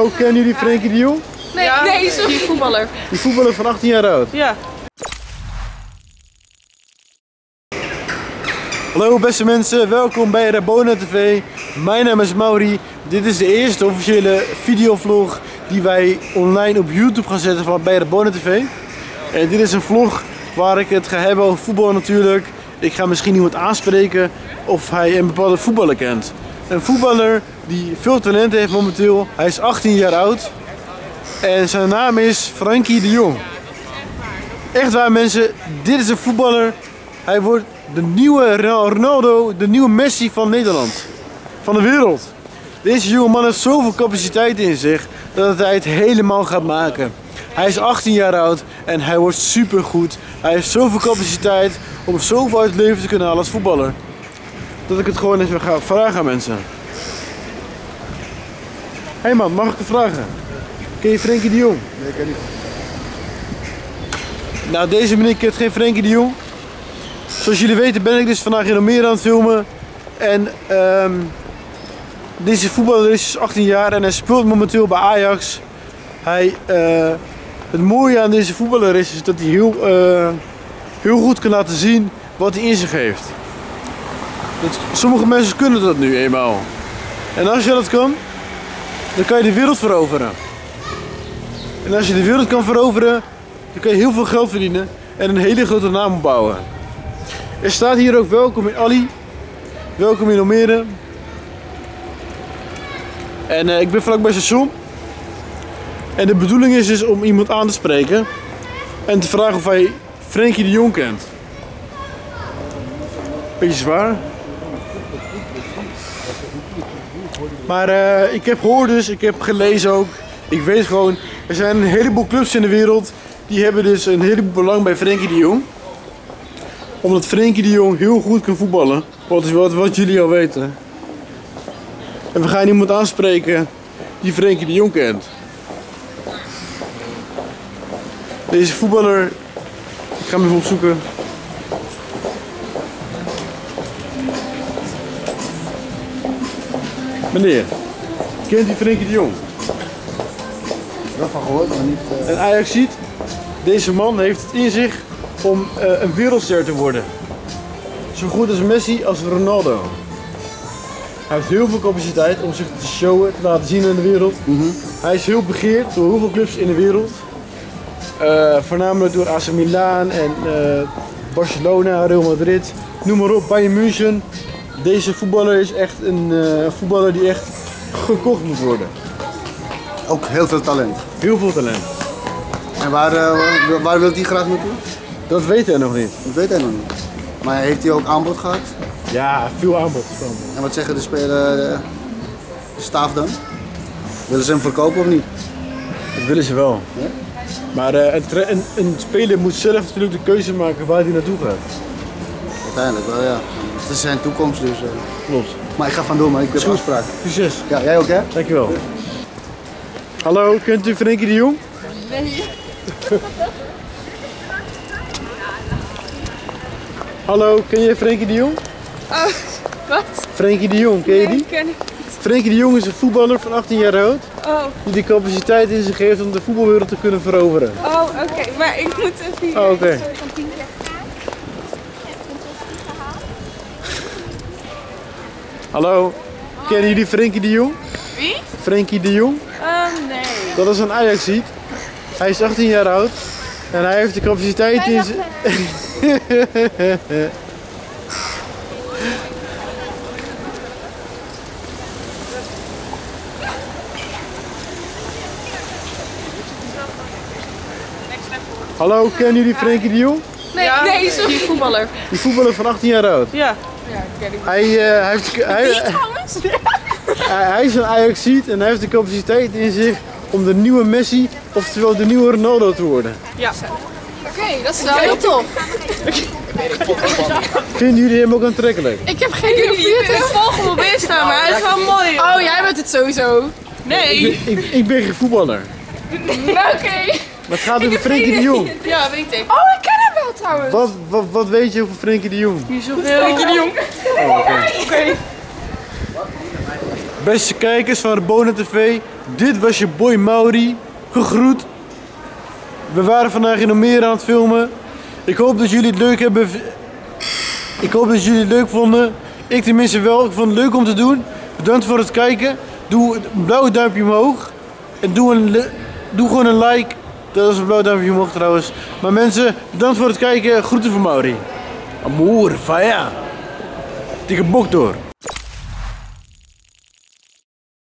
Oh, kennen jullie Frenkie de Jong? Nee, ja, nee, zo. Die voetballer. Die voetballer van 18 jaar oud? Ja. Hallo beste mensen, welkom bij Rabona TV. Mijn naam is Mauri. Dit is de eerste officiële videovlog die wij online op YouTube gaan zetten van bij Rabona TV. En dit is een vlog waar ik het ga hebben over voetbal natuurlijk. Ik ga misschien iemand aanspreken of hij een bepaalde voetballer kent. Een voetballer die veel talent heeft momenteel. Hij is 18 jaar oud. En zijn naam is Frenkie de Jong. Echt waar mensen, dit is een voetballer. Hij wordt de nieuwe Ronaldo, de nieuwe Messi van Nederland. Van de wereld. Deze jonge man heeft zoveel capaciteit in zich dat hij het helemaal gaat maken. Hij is 18 jaar oud en hij wordt supergoed. Hij heeft zoveel capaciteit om zoveel uit het leven te kunnen halen als voetballer. Dat ik het gewoon even ga vragen aan mensen. Hé hey man, mag ik het vragen? Ken je Frenkie de Jong? Nee, ik ken niet. Nou, deze meneer kent geen Frenkie de Jong. Zoals jullie weten ben ik dus vandaag in Almere aan het filmen. En deze voetballer is 18 jaar en hij speelt momenteel bij Ajax. Hij, het mooie aan deze voetballer is dat hij heel goed kan laten zien wat hij in zich heeft. Dat, sommige mensen kunnen dat nu eenmaal. En als je dat kan, dan kan je de wereld veroveren. En als je de wereld kan veroveren, dan kan je heel veel geld verdienen en een hele grote naam opbouwen. Er staat hier ook welkom in Ali, welkom in Almere. En ik ben vlakbij het station. En de bedoeling is dus om iemand aan te spreken en te vragen of hij Frenkie de Jong kent. Beetje zwaar. Maar ik heb gehoord dus, ik heb gelezen ook. Ik weet gewoon, er zijn een heleboel clubs in de wereld die hebben dus een heleboel belang bij Frenkie de Jong. Omdat Frenkie de Jong heel goed kan voetballen. Wat jullie al weten. En we gaan iemand aanspreken die Frenkie de Jong kent. Deze voetballer, ik ga hem even opzoeken. Meneer, kent u Frenkie de Jong? Wel van gehoord, maar niet... En Ajax ziet, deze man heeft het in zich om een wereldster te worden. Zo goed als Messi als Ronaldo. Hij heeft heel veel capaciteit om zich te showen, te laten zien aan de wereld. Hij is heel begeerd door heel veel clubs in de wereld. Voornamelijk door AC Milan en Barcelona, Real Madrid, noem maar op, Bayern München. Deze voetballer is echt een voetballer die echt gekocht moet worden. Ook heel veel talent. Heel veel talent. En waar wil hij graag naartoe? Dat weet hij nog niet. Dat weet hij nog niet. Maar heeft hij ook aanbod gehad? Ja, veel aanbod. En wat zeggen de staf dan? Willen ze hem verkopen of niet? Dat willen ze wel. Ja? Maar een speler moet zelf natuurlijk de keuze maken waar hij naartoe gaat. Uiteindelijk wel, ja. Het is zijn toekomst dus. Klopt. Maar ik ga van door, maar ik heb een afspraak. Succes. Ja, jij ook hè? Dankjewel. Ja. Hallo, kent u Frenkie de Jong? Nee. Hallo, ken je Frenkie de Jong? Oh, wat? Frenkie de Jong, ken je die? Nee, ken ik niet. Frenkie de Jong is een voetballer van 18 jaar oud. Oh. Die de capaciteit in zich heeft om de voetbalwereld te kunnen veroveren. Oh, oké. Maar ik moet even hier van 10 keer gaan. Hallo, kennen jullie Frenkie de Jong? Wie? Frenkie de Jong. Nee. Dat is een Ajaxiet. Hij is 18 jaar oud. En hij heeft de capaciteit in zich... Hallo, kennen jullie Frenkie de Jong? Nee, ja, nee, die voetballer. Die voetballer van 18 jaar oud? Ja. Ja, ken ik. Hij is een Ajaxiet en hij heeft de capaciteit in zich om de nieuwe Messi, oftewel de nieuwe Ronaldo te worden. Ja. Oké, dat is wel heel tof. Vinden jullie hem ook aantrekkelijk? Ik heb geen idee. Ik volg hem op Insta, maar hij is wel mooi. Hoor. Oh, jij bent het sowieso. Nee. Ik ben geen voetballer. Nee. Oké. Maar het gaat over Frenkie de Jong. Ja, weet ik. Oh, ik ken hem wel trouwens. Wat weet je over Frenkie de Jong? Niet zoveel. Frenkie de Jong. Oh, oké. Beste kijkers van Rabona TV, dit was je boy Mauri, gegroet. We waren vandaag in Almere aan het filmen. Ik hoop dat jullie het leuk hebben. Ik hoop dat jullie het leuk vonden. Ik tenminste wel, ik vond het leuk om te doen. Bedankt voor het kijken. Doe een blauw duimpje omhoog. En doe gewoon een like. Dat is een blauw duimpje omhoog trouwens. Maar mensen, bedankt voor het kijken. Groeten van Mauri. Amour, Faya. Dikke Boktor.